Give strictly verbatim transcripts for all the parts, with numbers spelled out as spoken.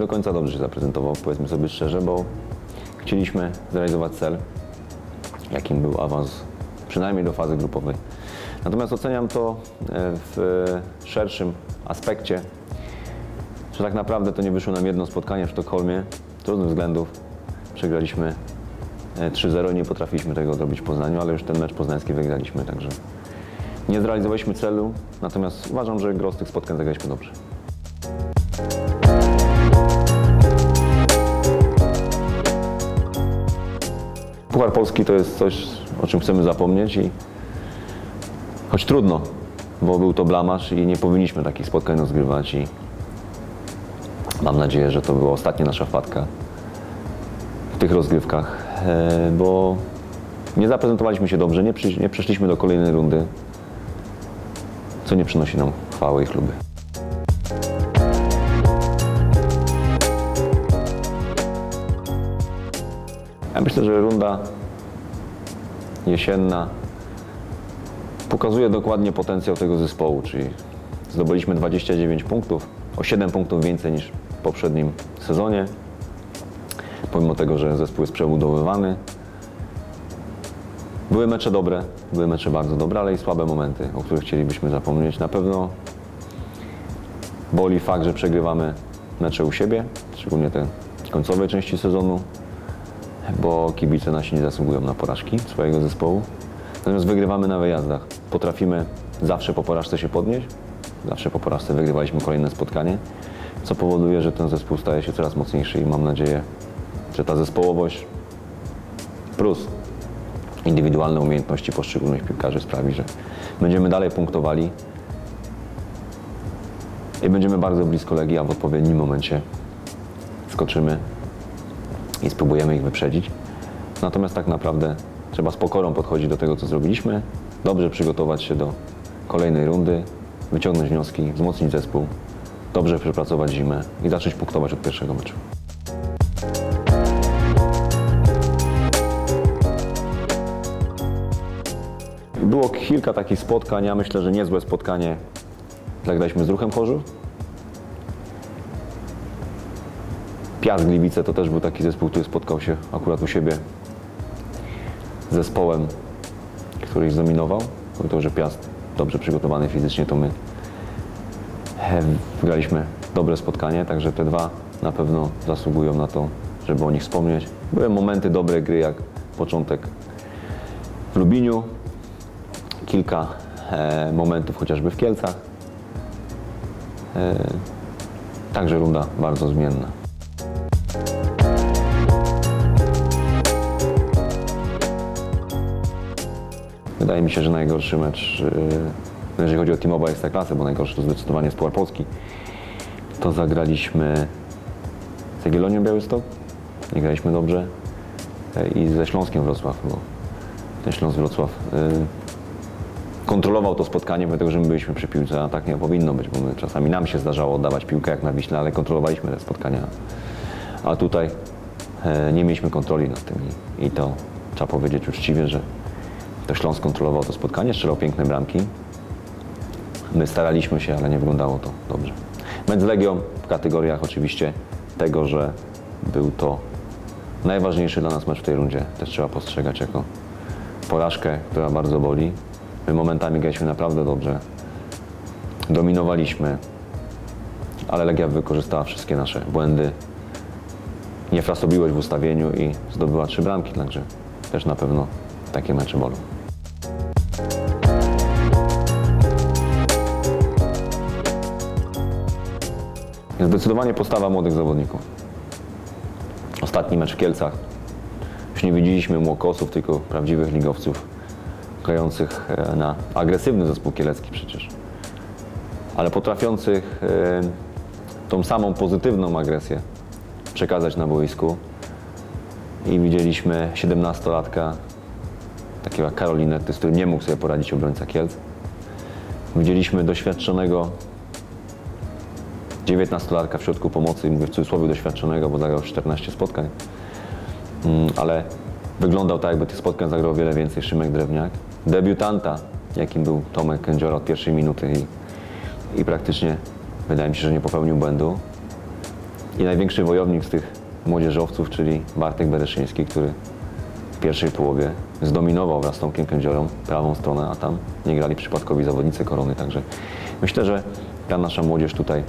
do końca dobrze się zaprezentował, powiedzmy sobie szczerze, bo chcieliśmy zrealizować cel, jakim był awans, przynajmniej do fazy grupowej. Natomiast oceniam to w szerszym aspekcie, że tak naprawdę to nie wyszło nam jedno spotkanie w Sztokholmie z różnych względów. Przegraliśmy trzy zero, nie potrafiliśmy tego zrobić w Poznaniu, ale już ten mecz poznański wygraliśmy, także nie zrealizowaliśmy celu, natomiast uważam, że gros tych spotkań zagraliśmy dobrze. Puchar Polski to jest coś, o czym chcemy zapomnieć i choć trudno, bo był to blamasz i nie powinniśmy takich spotkań rozgrywać i mam nadzieję, że to była ostatnia nasza wpadka w tych rozgrywkach, bo nie zaprezentowaliśmy się dobrze, nie, przy, nie przeszliśmy do kolejnej rundy, co nie przynosi nam chwały i chluby. Ja myślę, że runda jesienna pokazuje dokładnie potencjał tego zespołu, czyli zdobyliśmy dwadzieścia dziewięć punktów, o siedem punktów więcej niż w poprzednim sezonie, pomimo tego, że zespół jest przebudowywany. Były mecze dobre, były mecze bardzo dobre, ale i słabe momenty, o których chcielibyśmy zapomnieć. Na pewno boli fakt, że przegrywamy mecze u siebie, szczególnie te końcowej części sezonu, bo kibice nasi nie zasługują na porażki swojego zespołu. Natomiast wygrywamy na wyjazdach. Potrafimy zawsze po porażce się podnieść, zawsze po porażce wygrywaliśmy kolejne spotkanie, co powoduje, że ten zespół staje się coraz mocniejszy i mam nadzieję, że ta zespołowość plus indywidualne umiejętności poszczególnych piłkarzy sprawi, że będziemy dalej punktowali i będziemy bardzo blisko Legii, a w odpowiednim momencie skoczymy i spróbujemy ich wyprzedzić. Natomiast tak naprawdę trzeba z pokorą podchodzić do tego, co zrobiliśmy, dobrze przygotować się do kolejnej rundy, wyciągnąć wnioski, wzmocnić zespół, dobrze przepracować zimę i zacząć punktować od pierwszego meczu. Było kilka takich spotkań, ja myślę, że niezłe spotkanie zagraliśmy z Ruchem Chorzów. Piast Gliwice to też był taki zespół, który spotkał się akurat u siebie z zespołem, który ich zdominował. Pomimo, że Piast dobrze przygotowany fizycznie, to my wygraliśmy dobre spotkanie, także te dwa na pewno zasługują na to, żeby o nich wspomnieć. Były momenty dobrej gry, jak początek w Lubliniu, kilka momentów chociażby w Kielcach, także runda bardzo zmienna. Wydaje mi się, że najgorszy mecz, jeżeli chodzi o T-Mobile Ekstraklasę, bo najgorszy to zdecydowanie jest Puchar Polski, to zagraliśmy z Jagiellonią Białystok, nie graliśmy dobrze, i ze Śląskiem Wrocław, bo ten Śląsk Wrocław kontrolował to spotkanie, dlatego że my byliśmy przy piłce, a tak nie powinno być, bo my, czasami nam się zdarzało oddawać piłkę jak na Wiśle, ale kontrolowaliśmy te spotkania, a tutaj nie mieliśmy kontroli nad tym i, i to trzeba powiedzieć uczciwie, że to Śląsk kontrolował to spotkanie, strzelał piękne bramki. My staraliśmy się, ale nie wyglądało to dobrze. Mecz z Legią w kategoriach oczywiście tego, że był to najważniejszy dla nas mecz w tej rundzie, też trzeba postrzegać jako porażkę, która bardzo boli. My momentami graliśmy naprawdę dobrze, dominowaliśmy, ale Legia wykorzystała wszystkie nasze błędy, niefrasobiłość w ustawieniu i zdobyła trzy bramki, także też na pewno takie mecze bolą. Zdecydowanie postawa młodych zawodników. Ostatni mecz w Kielcach. Już nie widzieliśmy młokosów, tylko prawdziwych ligowców grających na agresywny zespół kielecki przecież, ale potrafiących tą samą pozytywną agresję przekazać na boisku. I widzieliśmy siedemnastolatka, takiego jak Karolinę, z którym nie mógł sobie poradzić obrońca Kielc. Widzieliśmy doświadczonego dziewiętnastolatka w środku pomocy, mówię w cudzysłowie doświadczonego, bo zagrał czternaście spotkań, ale wyglądał tak, jakby tych spotkań zagrał wiele więcej Szymek Drewniak. Debiutanta, jakim był Tomek Kędziora od pierwszej minuty i, i praktycznie wydaje mi się, że nie popełnił błędu. i największy wojownik z tych młodzieżowców, czyli Bartek Bereszyński, który w pierwszej połowie zdominował wraz z Tomkiem Kędziorą prawą stronę, a tam nie grali przypadkowi zawodnicy Korony. Także myślę, że ta nasza młodzież tutaj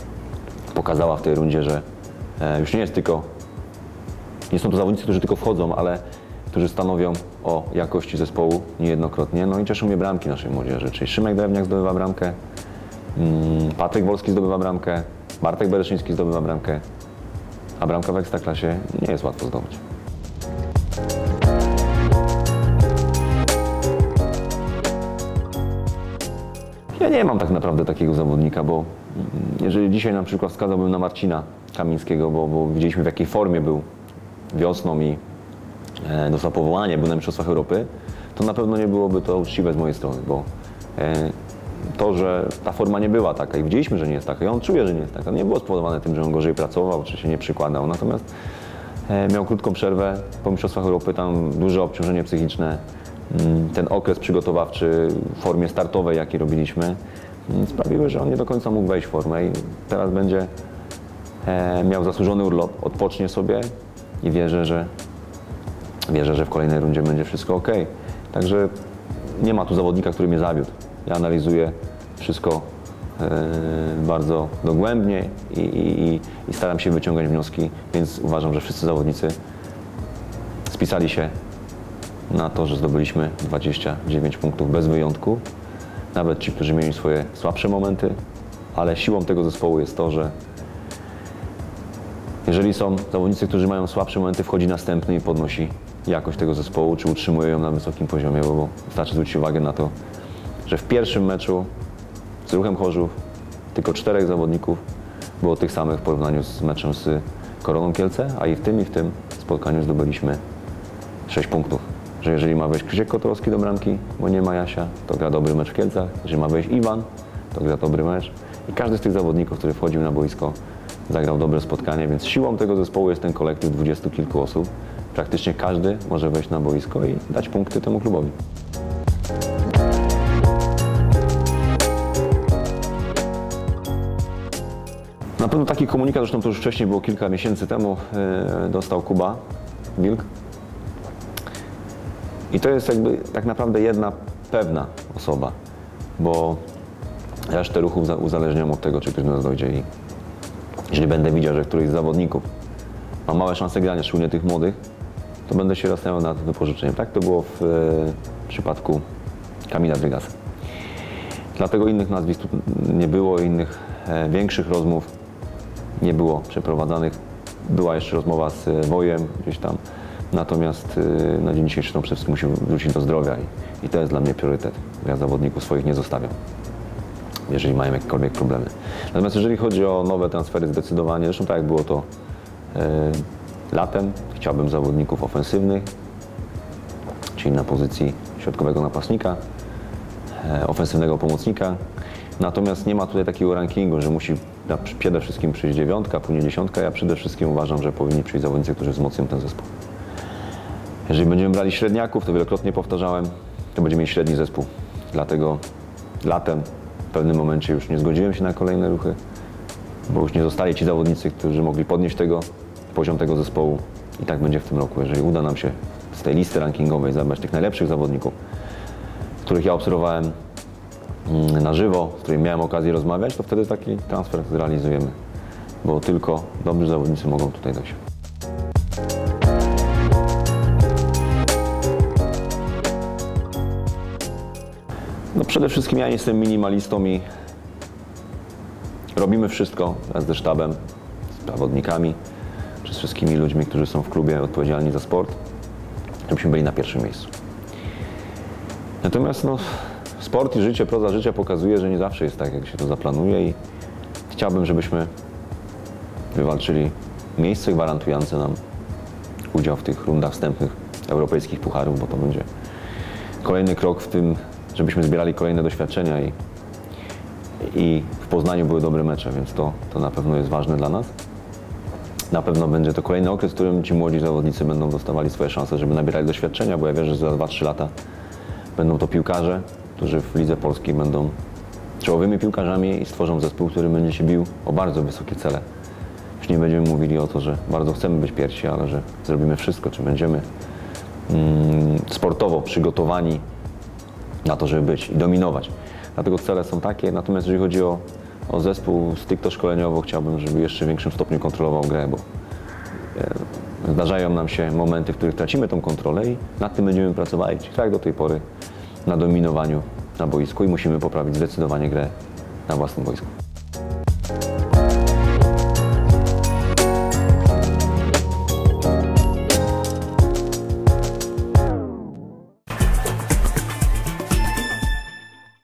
pokazała w tej rundzie, że już nie jest tylko, nie są to zawodnicy, którzy tylko wchodzą, ale którzy stanowią o jakości zespołu niejednokrotnie. No i cieszą mnie bramki naszej młodzieży, czyli Szymek Drewniak zdobywa bramkę, Patryk Wolski zdobywa bramkę, Bartek Bereszyński zdobywa bramkę, a bramka w Ekstraklasie nie jest łatwo zdobyć. Ja nie mam tak naprawdę takiego zawodnika, bo jeżeli dzisiaj na przykład wskazałbym na Marcina Kamińskiego, bo, bo widzieliśmy w jakiej formie był wiosną i dostał powołanie, był na Mistrzostwach Europy, to na pewno nie byłoby to uczciwe z mojej strony, bo to, że ta forma nie była taka i widzieliśmy, że nie jest taka i on czuje, że nie jest taka, nie było spowodowane tym, że on gorzej pracował, czy się nie przykładał, natomiast miał krótką przerwę po Mistrzostwach Europy, tam duże obciążenie psychiczne, ten okres przygotowawczy w formie startowej, jaki robiliśmy, sprawiły, że on nie do końca mógł wejść w formę i teraz będzie miał zasłużony urlop, odpocznie sobie i wierzę, że Wierzę, że w kolejnej rundzie będzie wszystko ok. Także nie ma tu zawodnika, który mnie zawiódł. Ja analizuję wszystko yy, bardzo dogłębnie i, i, i staram się wyciągać wnioski, więc uważam, że wszyscy zawodnicy spisali się na to, że zdobyliśmy dwadzieścia dziewięć punktów bez wyjątku. Nawet ci, którzy mieli swoje słabsze momenty, ale siłą tego zespołu jest to, że jeżeli są zawodnicy, którzy mają słabsze momenty, wchodzi następny i podnosi jakość tego zespołu, czy utrzymuje ją na wysokim poziomie, bo wystarczy zwrócić uwagę na to, że w pierwszym meczu z Ruchem Chorzów tylko czterech zawodników było tych samych w porównaniu z meczem z Koroną Kielce, a i w tym i w tym spotkaniu zdobyliśmy sześć punktów. Że jeżeli ma wejść Krzysiek Kotowski do bramki, bo nie ma Jasia, to gra dobry mecz w Kielcach, jeżeli ma wejść Iwan, to gra dobry mecz i każdy z tych zawodników, który wchodził na boisko, zagrał dobre spotkanie, więc siłą tego zespołu jest ten kolektyw dwudziestu kilku osób. Praktycznie każdy może wejść na boisko i dać punkty temu klubowi. Na pewno taki komunikat, zresztą to już wcześniej było kilka miesięcy temu, yy, dostał Kuba Wilk. I to jest jakby tak naprawdę jedna pewna osoba, bo resztę ruchów uzależniam od tego, czy ktoś do nas dojdzie. I jeżeli będę widział, że któryś z zawodników ma małe szanse grania, szczególnie tych młodych, to będę się rozstawiał nad wypożyczeniem. Tak to było w, w przypadku Kamila Dlegasa. Dlatego innych nazwisk nie było, innych e, większych rozmów nie było przeprowadzanych. Była jeszcze rozmowa z Wojem gdzieś tam, natomiast e, na dzień dzisiejszy to przede wszystkim musi wrócić do zdrowia i, i to jest dla mnie priorytet. Ja zawodników swoich nie zostawiam, jeżeli mają jakiekolwiek problemy. Natomiast jeżeli chodzi o nowe transfery, zdecydowanie, zresztą tak jak było to yy, latem, chciałbym zawodników ofensywnych, czyli na pozycji środkowego napastnika, yy, ofensywnego pomocnika. Natomiast nie ma tutaj takiego rankingu, że musi na, przede wszystkim przyjść dziewiątka, później dziesiątka. Ja przede wszystkim uważam, że powinni przyjść zawodnicy, którzy wzmocnią ten zespół. Jeżeli będziemy brali średniaków, to wielokrotnie powtarzałem, to będziemy mieli średni zespół. Dlatego latem w pewnym momencie już nie zgodziłem się na kolejne ruchy, bo już nie zostali ci zawodnicy, którzy mogli podnieść tego, poziom tego zespołu i tak będzie w tym roku. Jeżeli uda nam się z tej listy rankingowej zabrać tych najlepszych zawodników, których ja obserwowałem na żywo, z którymi miałem okazję rozmawiać, to wtedy taki transfer zrealizujemy, bo tylko dobrzy zawodnicy mogą tutaj dojść. No przede wszystkim ja jestem minimalistą i robimy wszystko wraz ze sztabem, z zawodnikami, przez wszystkimi ludźmi, którzy są w klubie odpowiedzialni za sport, żebyśmy byli na pierwszym miejscu. Natomiast no, sport i życie, proza życia pokazuje, że nie zawsze jest tak, jak się to zaplanuje i chciałbym, żebyśmy wywalczyli miejsce gwarantujące nam udział w tych rundach wstępnych europejskich pucharów, bo to będzie kolejny krok w tym, żebyśmy zbierali kolejne doświadczenia i, i w Poznaniu były dobre mecze, więc to, to na pewno jest ważne dla nas. Na pewno będzie to kolejny okres, w którym ci młodzi zawodnicy będą dostawali swoje szanse, żeby nabierali doświadczenia, bo ja wierzę, że za dwa trzy lata będą to piłkarze, którzy w Lidze Polskiej będą czołowymi piłkarzami i stworzą zespół, który będzie się bił o bardzo wysokie cele Już nie będziemy mówili o to, że bardzo chcemy być pierwsi, ale że zrobimy wszystko, czy będziemy mm, sportowo przygotowani na to, żeby być i dominować. Dlatego cele są takie, natomiast jeżeli chodzi o, o zespół stricte szkoleniowo, chciałbym, żeby jeszcze w większym stopniu kontrolował grę, bo e, zdarzają nam się momenty, w których tracimy tą kontrolę i nad tym będziemy pracowali, tak jak do tej pory, na dominowaniu na boisku i musimy poprawić zdecydowanie grę na własnym boisku.